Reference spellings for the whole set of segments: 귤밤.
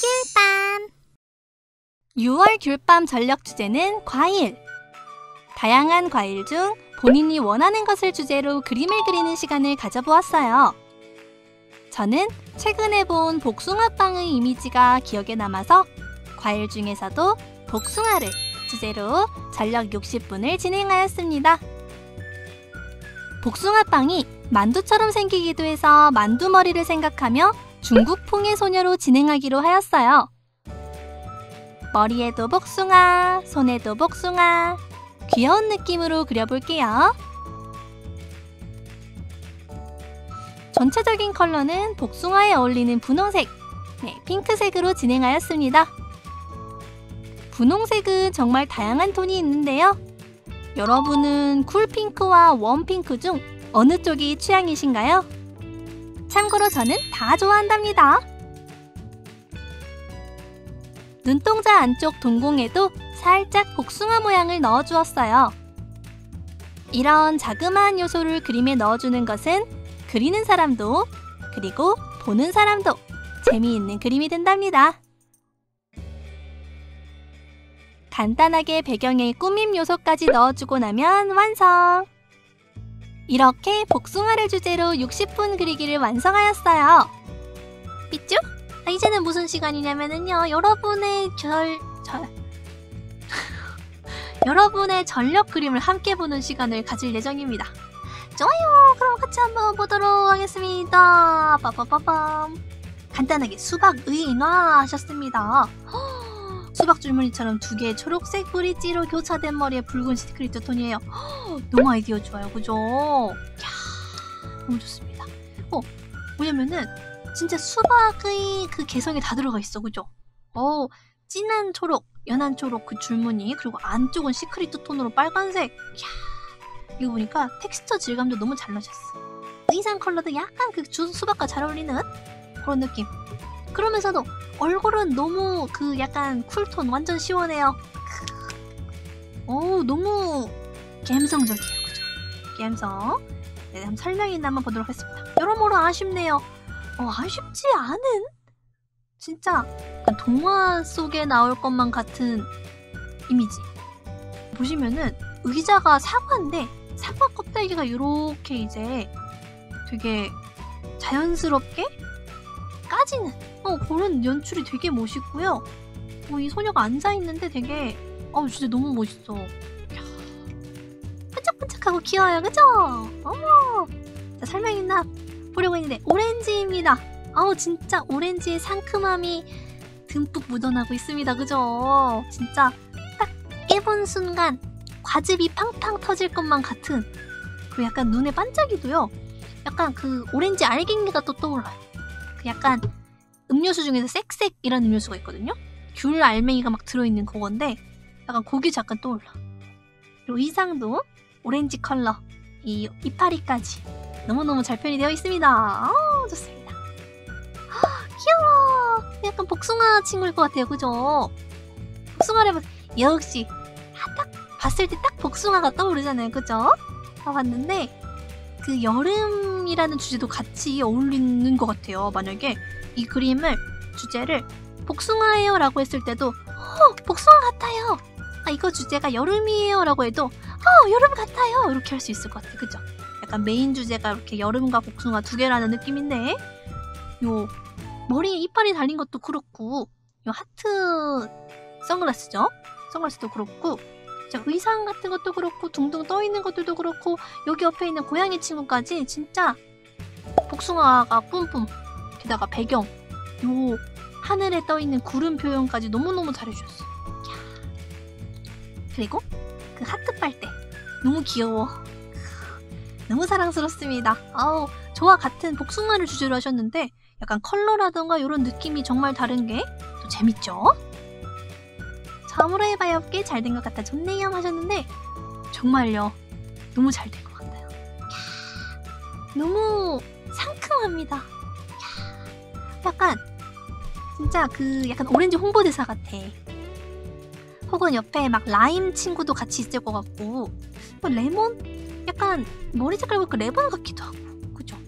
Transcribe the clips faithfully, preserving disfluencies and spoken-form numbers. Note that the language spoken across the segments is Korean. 귤밤. 유월 귤밤 전력 주제는 과일. 다양한 과일 중 본인이 원하는 것을 주제로 그림을 그리는 시간을 가져보았어요. 저는 최근에 본 복숭아빵의 이미지가 기억에 남아서 과일 중에서도 복숭아를 주제로 전력 육십 분을 진행하였습니다. 복숭아빵이 만두처럼 생기기도 해서 만두머리를 생각하며 중국풍의 소녀로 진행하기로 하였어요. 머리에도 복숭아, 손에도 복숭아, 귀여운 느낌으로 그려볼게요. 전체적인 컬러는 복숭아에 어울리는 분홍색, 네, 핑크색으로 진행하였습니다. 분홍색은 정말 다양한 톤이 있는데요. 여러분은 쿨핑크와 웜핑크 중 어느 쪽이 취향이신가요? 참고로 저는 다 좋아한답니다. 눈동자 안쪽 동공에도 살짝 복숭아 모양을 넣어주었어요. 이런 자그마한 요소를 그림에 넣어주는 것은 그리는 사람도 그리고 보는 사람도 재미있는 그림이 된답니다. 간단하게 배경에 꾸밈 요소까지 넣어주고 나면 완성! 이렇게 복숭아를 주제로 육십 분 그리기를 완성하였어요. 삐쭈? 아, 이제는 무슨 시간이냐면요. 여러분의 절... 절... 여러분의 전력 그림을 함께 보는 시간을 가질 예정입니다. 좋아요! 그럼 같이 한번 보도록 하겠습니다. 빠빠빠밤. 간단하게 수박의 인화 하셨습니다. 수박 줄무늬처럼 두 개의 초록색 브릿지로 교차된 머리에 붉은 시크릿 톤이에요. 허, 너무 아이디어 좋아요, 그죠? 이야, 너무 좋습니다. 어, 뭐냐면은 진짜 수박의 그 개성이 다 들어가 있어, 그죠? 어, 진한 초록, 연한 초록 그 줄무늬, 그리고 안쪽은 시크릿 톤으로 빨간색. 이야, 이거 보니까 텍스처 질감도 너무 잘 넣으셨어. 의상 컬러도 약간 그 주, 수박과 잘 어울리는 그런 느낌. 그러면서도 얼굴은 너무 그 약간 쿨톤, 완전 시원해요. 오, 너무 감성적이에요, 그죠? 감성. 네, 한번 설명이나 한번 보도록 하겠습니다. 여러모로 아쉽네요. 어, 아쉽지 않은? 진짜 그 동화 속에 나올 것만 같은 이미지. 보시면은 의자가 사과인데 사과 껍데기가 이렇게 이제 되게 자연스럽게 까지는 어, 그런 연출이 되게 멋있고요. 어, 이 소녀가 앉아있는데 되게 어, 진짜 너무 멋있어. 이야, 반짝반짝하고 귀여워요, 그죠? 어머! 자, 설명이나 보려고 했는데 오렌지입니다. 아우, 진짜 오렌지의 상큼함이 듬뿍 묻어나고 있습니다, 그죠? 진짜 딱 깨본 순간 과즙이 팡팡 터질 것만 같은, 그리고 약간 눈에 반짝이도요, 약간 그 오렌지 알갱이가 또 떠올라요. 그 약간 음료수 중에서 쌕쌕이라는 음료수가 있거든요. 귤 알맹이가 막 들어있는 그건데 약간 고기 잠깐 떠올라. 그리고 의상도 오렌지 컬러, 이 이파리까지 너무너무 잘 표현되어 있습니다. 오, 좋습니다. 아, 귀여워. 약간 복숭아 친구일 것 같아요, 그죠? 복숭아를 봐, 역시 아, 딱 봤을 때 딱 복숭아가 떠오르잖아요, 그죠? 아, 봤는데 그 여름이라는 주제도 같이 어울리는 것 같아요. 만약에 이 그림을 주제를 복숭아예요 라고 했을 때도 어, 복숭아 같아요. 아, 이거 주제가 여름이에요 라고 해도 어, 여름 같아요. 이렇게 할 수 있을 것 같아요, 그죠? 약간 메인 주제가 이렇게 여름과 복숭아 두 개라는 느낌인데, 요 머리에 이빨이 달린 것도 그렇고, 요 하트 선글라스죠? 선글라스도 그렇고, 자, 의상 같은 것도 그렇고, 둥둥 떠있는 것들도 그렇고, 여기 옆에 있는 고양이 친구까지 진짜 복숭아가 뿜뿜, 게다가 배경, 요 하늘에 떠있는 구름 표현까지 너무너무 잘해주셨어. 그리고 그 하트 빨대 너무 귀여워. 너무 사랑스럽습니다. 아우, 저와 같은 복숭아를 주제로 하셨는데 약간 컬러라던가 이런 느낌이 정말 다른 게 또 재밌죠? 아무로 해봐야 꽤 잘 된 것 같아. 좋네요 하셨는데 정말요, 너무 잘 된 것 같아요. 야, 너무 상큼합니다. 야, 약간 진짜 그 약간 오렌지 홍보대사 같아. 혹은 옆에 막 라임 친구도 같이 있을 것 같고, 레몬? 약간 머리 색깔 보니까 레몬 같기도 하고, 그죠?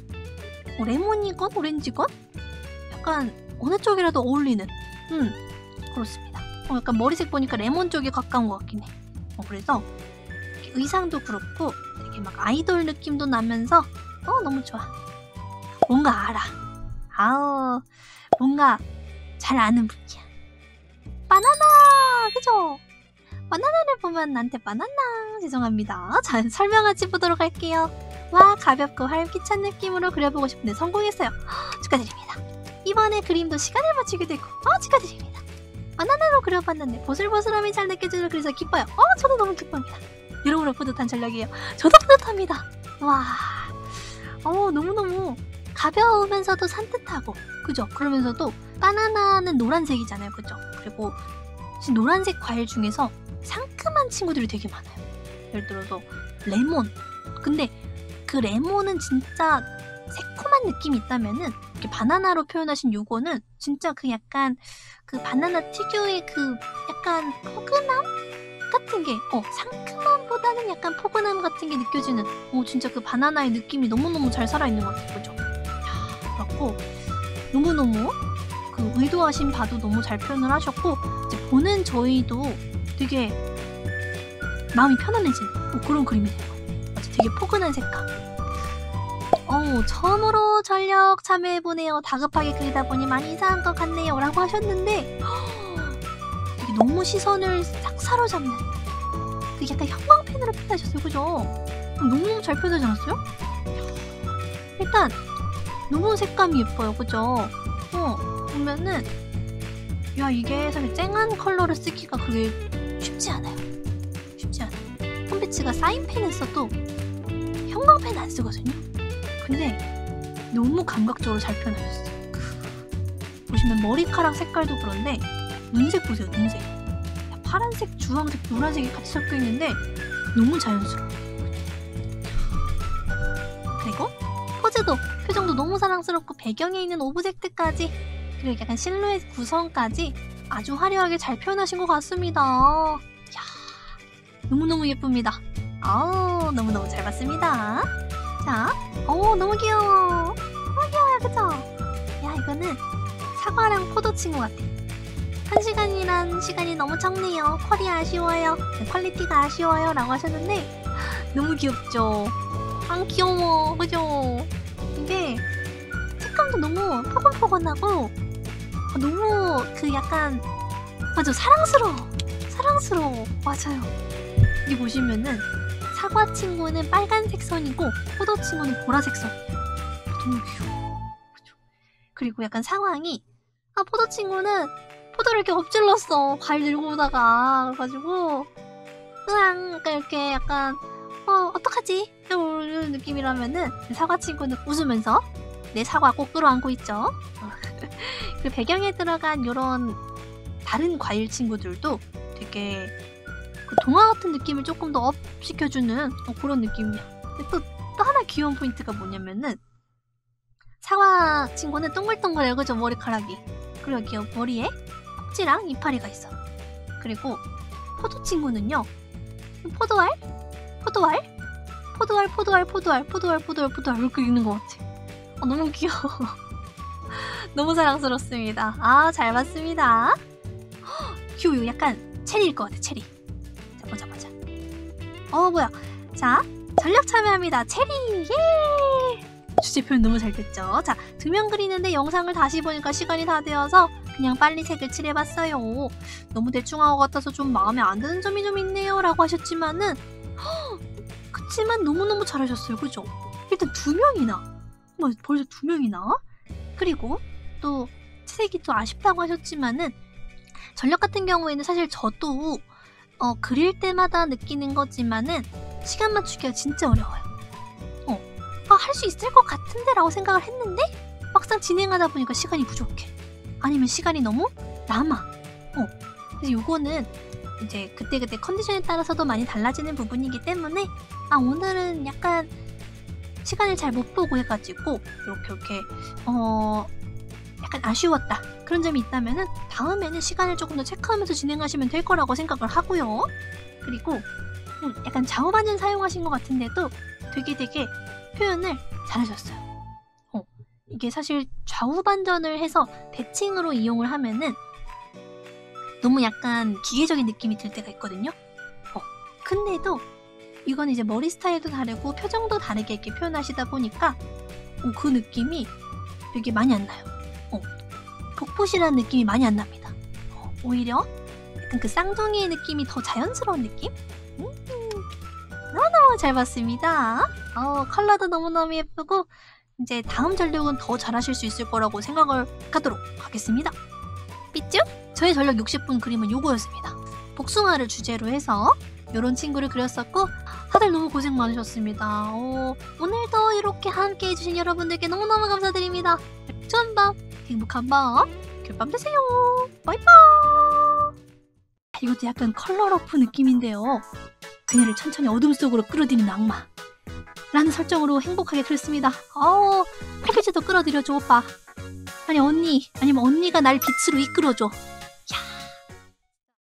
뭐 레몬이건 오렌지건? 약간 어느 쪽이라도 어울리는 음 그렇습니다. 어, 약간 머리색 보니까 레몬 쪽이 가까운 것 같긴 해. 어, 그래서 의상도 그렇고 되게 막 아이돌 느낌도 나면서 어 너무 좋아. 뭔가 알아. 아우 뭔가 잘 아는 분이야. 바나나! 그죠? 바나나를 보면 나한테 바나나! 죄송합니다. 자, 설명하지 보도록 할게요. 와, 가볍고 활기찬 느낌으로 그려보고 싶은데 성공했어요. 허, 축하드립니다. 이번에 그림도 시간을 맞추게 되고 어, 축하드립니다. 바나나로 그려봤는데 보슬보슬함이 잘 느껴지는 그래서 기뻐요. 어, 저도 너무 기쁩니다. 여러분의 뿌듯한 전략이에요. 저도 뿌듯합니다. 와, 어, 너무너무 가벼우면서도 산뜻하고 그죠? 그러면서도 바나나는 노란색이잖아요. 그죠? 그리고 노란색 과일 중에서 상큼한 친구들이 되게 많아요. 예를 들어서 레몬. 근데 그 레몬은 진짜 새콤한 느낌이 있다면은 이렇게 바나나로 표현하신 요거는 진짜 그 약간 그 바나나 특유의 그 약간 포근함 같은 게 어 상큼함보다는 약간 포근함 같은 게 느껴지는 어 진짜 그 바나나의 느낌이 너무너무 잘 살아있는 것 같아요. 그죠? 그렇고 너무너무 그 의도하신 바도 너무 잘 표현을 하셨고 이제 보는 저희도 되게 마음이 편안해지는 뭐 그런 그림이 될 것 같아요. 아주 되게 포근한 색감. 어우 처음으로 전력 참여해보네요. 다급하게 그리다 보니 많이 이상한 것 같네요 라고 하셨는데 허, 되게 너무 시선을 싹 사로잡는 그 약간 형광펜으로 표현하셨어요. 그죠? 너무너무 잘 표현하지 않았어요? 일단 너무 색감이 예뻐요. 그죠? 어, 보면은 야 이게 사실 쨍한 컬러를 쓰기가 그게 쉽지 않아요. 쉽지 않아요. 컴패치가 사인펜을 써도 형광펜 안 쓰거든요? 근데 너무 감각적으로 잘 표현하셨어요. 보시면 머리카락 색깔도 그런데 눈색 보세요. 눈색. 파란색, 주황색, 노란색이 같이 섞여있는데 너무 자연스러워요. 그리고 포즈도 표정도 너무 사랑스럽고 배경에 있는 오브젝트까지 그리고 약간 실루엣 구성까지 아주 화려하게 잘 표현하신 것 같습니다. 이야, 너무너무 예쁩니다. 아우 너무너무 잘 봤습니다. 자, 오 너무 귀여워. 너무 귀여워요. 그쵸? 야 이거는 사과랑 포도 친구 같아. 한 시간이란 시간이 너무 적네요. 퀄이 아쉬워요. 퀄리티가 아쉬워요 라고 하셨는데 너무 귀엽죠? 안 귀여워. 그죠? 이게 색감도 너무 포근포근하고 너무 그 약간 맞아 사랑스러워. 사랑스러워. 맞아요. 여기 보시면은 사과 친구는 빨간색 선이고 포도 친구는 보라색 선이에요. 너무 귀여워. 그죠? 그리고 약간 상황이 아 포도 친구는 포도를 이렇게 엎질렀어. 과일 들고 오다가 그래가지고 으앙 약간 이렇게 약간 어, 어떡하지? 이런 느낌이라면은 사과 친구는 웃으면서 내 사과 꼭 끌어안고 있죠. 그 배경에 들어간 이런 다른 과일 친구들도 되게 그 동화 같은 느낌을 조금 더 업 시켜주는 어, 그런 느낌이야. 또, 또 하나 귀여운 포인트가 뭐냐면은 사과 친구는 동글동글해요. 그죠? 머리카락이. 그리고 여기 머리에 꼭지랑 이파리가 있어. 그리고 포도 친구는요. 포도알? 포도알? 포도알, 포도알, 포도알, 포도알, 포도알, 포도알 이렇게 읽는 것 같아. 어, 너무 귀여워. 너무 사랑스럽습니다. 아, 잘 봤습니다. 휴, 이거 약간 체리일 것 같아, 체리. 자, 보자, 보자. 어, 뭐야. 자, 전략 참여합니다. 체리! 예! 주제 표현 너무 잘 됐죠? 자, 두 명 그리는데 영상을 다시 보니까 시간이 다 되어서 그냥 빨리 색을 칠해봤어요. 너무 대충한 것 같아서 좀 마음에 안 드는 점이 좀 있네요. 라고 하셨지만은 허, 그치만 너무너무 잘하셨어요. 그죠? 일단 두 명이나 뭐 벌써 두 명이나? 그리고 또 색이 또 아쉽다고 하셨지만은 전력 같은 경우에는 사실 저도 어, 그릴 때마다 느끼는 거지만은 시간 맞추기가 진짜 어려워요. 어, 아, 할 수 있을 것 같은데? 라고 생각을 했는데 막상 진행하다 보니까 시간이 부족해. 아니면 시간이 너무 남아. 어, 그래서 요거는 이제 그때그때 컨디션에 따라서도 많이 달라지는 부분이기 때문에 아 오늘은 약간 시간을 잘 못 보고 해가지고 이렇게 이렇게 어 약간 아쉬웠다 그런 점이 있다면은 다음에는 시간을 조금 더 체크하면서 진행하시면 될 거라고 생각을 하고요. 그리고 음, 약간 좌우반전 사용하신 것 같은데도 되게 되게 표현을 잘하셨어요. 어, 이게 사실 좌우반전을 해서 대칭으로 이용을 하면은 너무 약간 기계적인 느낌이 들 때가 있거든요. 어, 근데도 이건 이제 머리 스타일도 다르고 표정도 다르게 이렇게 표현하시다 보니까 어, 그 느낌이 되게 많이 안 나요. 어, 복붙이라는 느낌이 많이 안 납니다. 어, 오히려 약간 그 쌍둥이의 느낌이 더 자연스러운 느낌? 음, 너무너무 잘 봤습니다. 어, 컬러도 너무너무 예쁘고 이제 다음 전력은 더 잘하실 수 있을 거라고 생각을 하도록 하겠습니다. 삐쭈? 저의 전력 육십 분 그림은 요거였습니다. 복숭아를 주제로 해서 요런 친구를 그렸었고 다들 너무 고생 많으셨습니다. 오, 오늘도 이렇게 함께 해주신 여러분들께 너무너무 감사드립니다. 좋은 밤, 행복한 밤, 귤밤 되세요. 바이바이. 이것도 약간 컬러러프 느낌인데요. 그녀를 천천히 어둠 속으로 끌어들이는 악마 라는 설정으로 행복하게 그렸습니다. 어우, 팔꿈치도 끌어들여줘 오빠. 아니 언니, 아니면 언니가 날 빛으로 이끌어줘.